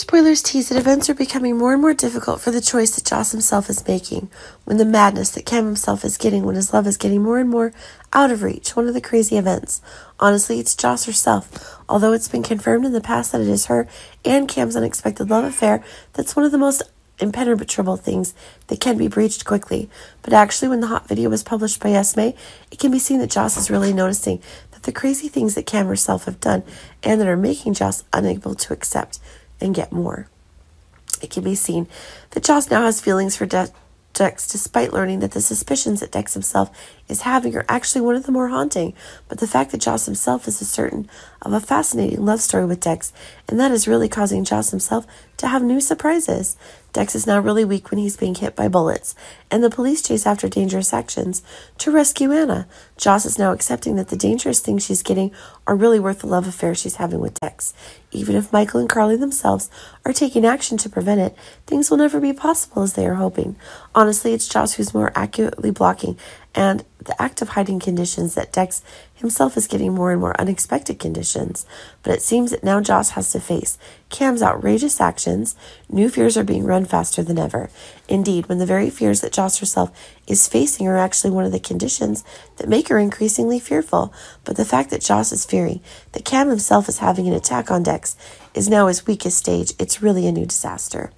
spoilers tease that events are becoming more and more difficult for the choice that Joss himself is making, when the madness that Cam himself is getting when his love is getting more and more out of reach, one of the crazy events. Honestly, it's Joss herself, although it's been confirmed in the past that it is her and Cam's unexpected love affair that's one of the most impenetrable things that can be breached quickly. But actually, when the hot video was published by Esme, it can be seen that Joss is really noticing that the crazy things that Cam herself have done and that are making Joss unable to accept and get more. It can be seen that Joss now has feelings for Dex, despite learning that the suspicions that Dex himself is having are actually one of the more haunting, but the fact that Joss himself is certain of a fascinating love story with Dex, and that is really causing Joss himself to have new surprises. Dex is now really weak when he's being hit by bullets, and the police chase after dangerous actions to rescue Anna. Joss is now accepting that the dangerous things she's getting are really worth the love affair she's having with Dex. Even if Michael and Carly themselves are taking action to prevent it, things will never be possible as they are hoping. Honestly, it's Joss who's more accurately blocking, and the act of hiding conditions that Dex himself is getting more and more unexpected conditions. But it seems that now Joss has to face Cam's outrageous actions. New fears are being run faster than ever. Indeed, when the very fears that Joss herself is facing are actually one of the conditions that make her increasingly fearful. But the fact that Joss is fearing that Cam himself is having an attack on Dex is now his weakest stage. It's really a new disaster.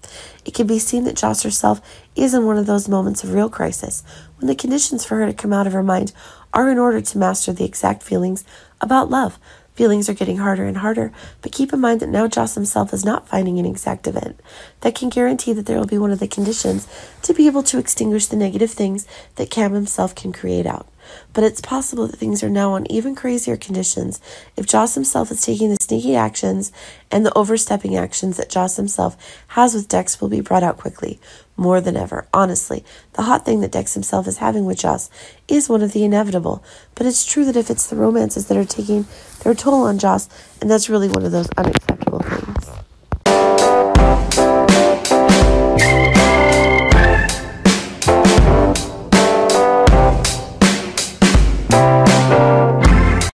It can be seen that Joss herself is in one of those moments of real crisis, when the conditions for her to come out of her mind are in order to master the exact feelings about love. Feelings are getting harder and harder, but keep in mind that now Joss himself is not finding an exact event that can guarantee that there will be one of the conditions to be able to extinguish the negative things that Cam himself can create out. But it's possible that things are now on even crazier conditions if Joss himself is taking the sneaky actions, and the overstepping actions that Joss himself has with Dex will be brought out quickly, more than ever. Honestly, the hot thing that Dex himself is having with Joss is one of the inevitable, but it's true that if it's the romances that are taking their toll on Joss, and that's really one of those unacceptable